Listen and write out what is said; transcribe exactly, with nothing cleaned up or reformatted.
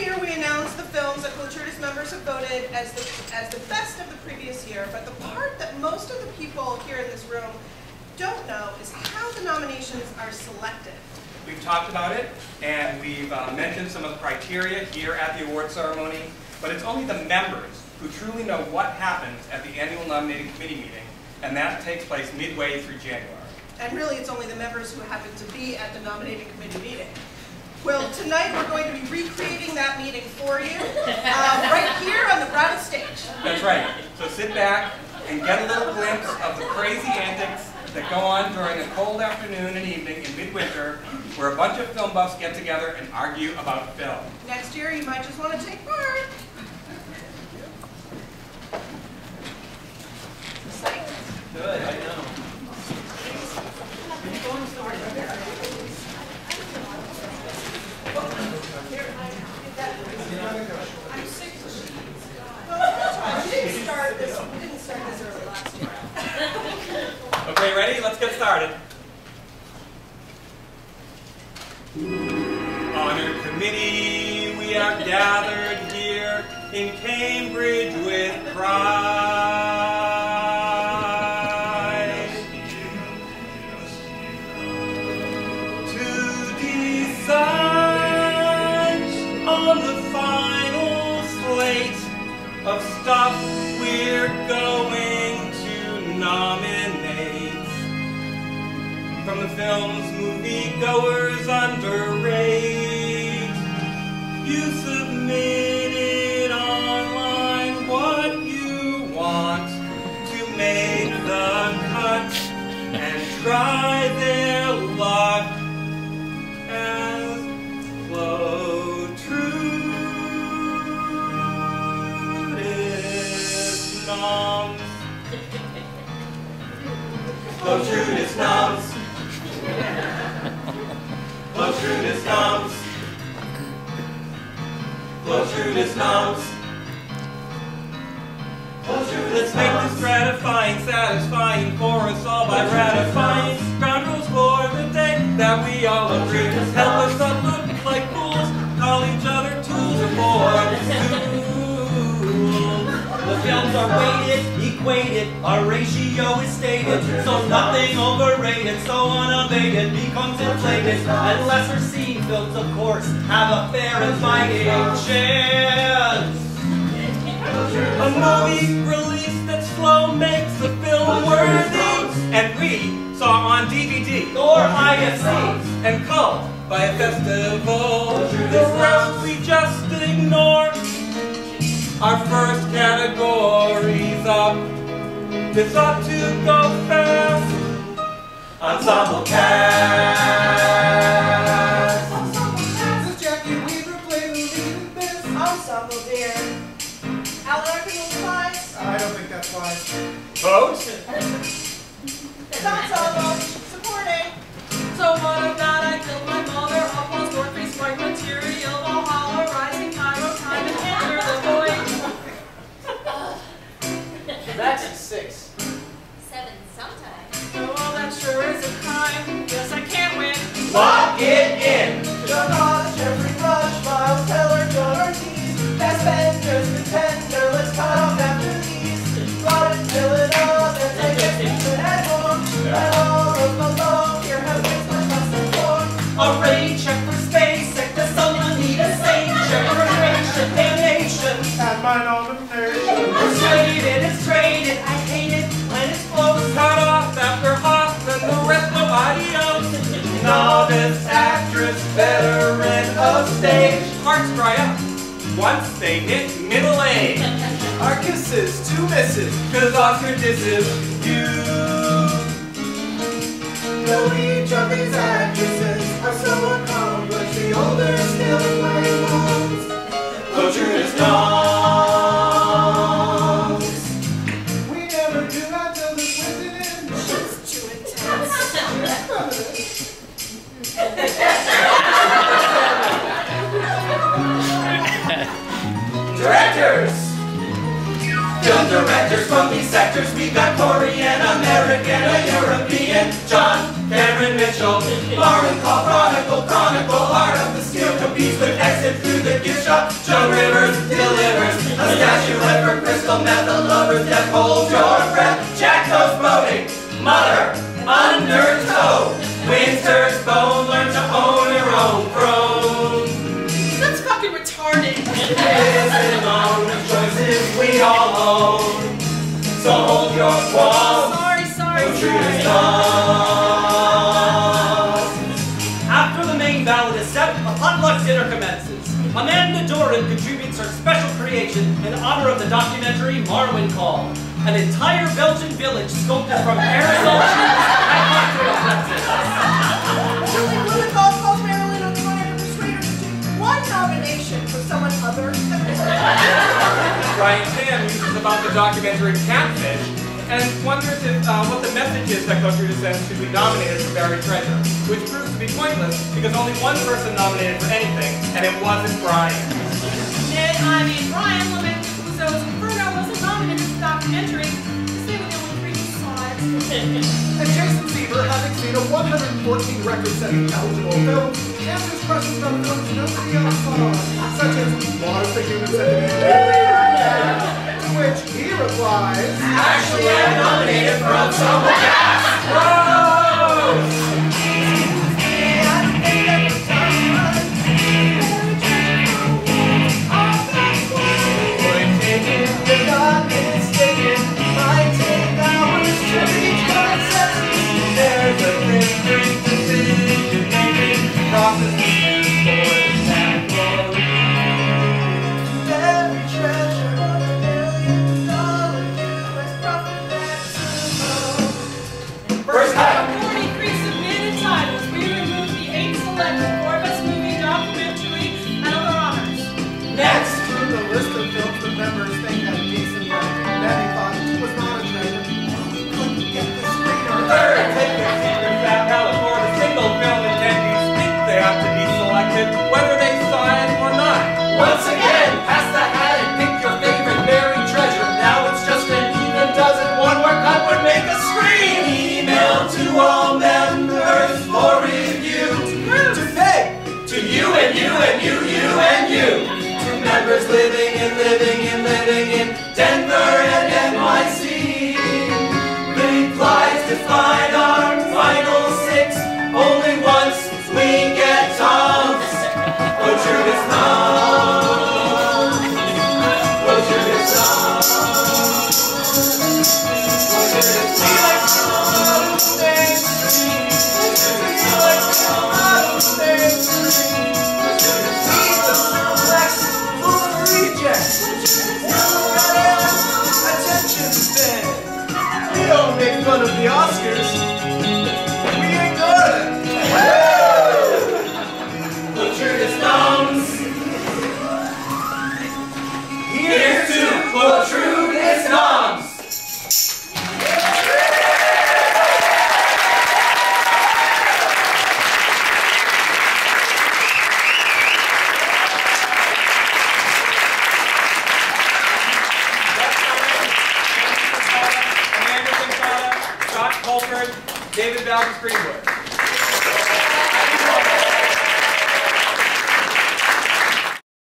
year, we announce the films that Chlotrudis members have voted as the, as the best of the previous year, but the part that most of the people here in this room don't know is how the nominations are selected. We've talked about it, and we've uh, mentioned some of the criteria here at the award ceremony, but it's only the members who truly know what happens at the annual nominating committee meeting, and that takes place midway through January. And really, it's only the members who happen to be at the nominating committee meeting. Well, tonight we're going to be recreating that meeting for you, uh, right here on the Brattle stage. That's right. So sit back and get a little glimpse of the crazy antics that go on during a cold afternoon and evening in midwinter, where a bunch of film buffs get together and argue about film. Next year, you might just want to take part. Psyched. Good, I know. Can you go in the store? I'm sick of sheets. I didn't start this early last year. Okay, ready? Let's get started. Honored committee, we are gathered here in Cambridge with pride to decide of stuff we're going to nominate. From the film's moviegoers underrate, you submitted online what you want to make the cut and try their luck as close. Chlotrudis noms. Chlotrudis noms. Chlotrudis noms. Let's make this gratifying, satisfying for us all by ratifying ground rules for the day that we all agree. Help us not look like fools, call each other tools or boys. The films are weighted, equated, our ratio is stated, so nothing overrated, so unabated becomes inflated, and lesser seen films, of course, have a fair and fighting chance. A movie release that's slow makes the film worthy, and we saw on D V D, or I F C, and called by a festival, the rounds we just ignore. Our first category's up. It's up to go fast. Ensemble cast. Ensemble cast. So Jackie Weaver played the lead in this. Ensemble dear. Alaric applies. I don't think that applies. Vote. It's ensemble. Supporting. So what about I killed my mother? Up on board face white material. I'll holler, rising pyro, time and answer the voice. That's a six. Seven sometimes. So all that sure is a crime. Yes, I can't win. Lock it in. John Hodge, Jeffrey Rush, Miles Teller, John Ortiz. Best vendors, contender, let's cut off after these. Rot and fill it up, and take it even at home. And all of my love, here have been my best and born. Array, check for space, check the sun, I need a saint. Check for creation, damnation. And mine all the third. Persuaded, it's traded, I hate it when it's close. Cut off after Hoff, and the rest of adios. Novice, actress, veteran of stage. Hearts dry up once they hit middle age. Our kisses, two misses, cause Oscar disses you. Though no, each of these actresses are so accomplished, the older still play roles. Chlotrudis noms. Directors! Film directors from these sectors, we got Korean, American, a European, John Cameron Mitchell, Lauren Call, Chronicle, Chronicle, Art of the Steel Capiz, with Exit Through the Gift Shop, rubber duck, hold your breath. Jack Goes Boating, mother, undertow. Winter's Bone, learn to own your own throne. That's fucking retarded. It isn't among the choices we all own. So hold your qualms. Sorry, sorry, no sorry. After the main ballad is set, a potluck dinner commences. Amanda Doran contributes her special creation in honor of the documentary Marwin Call. An entire Belgian village sculpted from aerosol tubes and microplastics. Julie Blumenthal called Marilyn O'Connor to persuade her to do one nomination for someone other than her. Brian Sam uses about the documentary Catfish and wonders if, uh, what the message is that Chlotrudis says should be nominated for buried treasure, which proves to be pointless because only one person nominated for anything, and it wasn't Brian. And I mean, Brian laments Uzo's Inferno wasn't nominated for the documentary, because they were the only three slides. And Jason Bieber, having seen a one hundred fourteen record-setting eligible film, answers questions about films nobody else saw, such as Laws the Human Centipede. Which he replies, actually, I'm nominated for Ensemble Cast! Whoa! David Valdes Greenwood.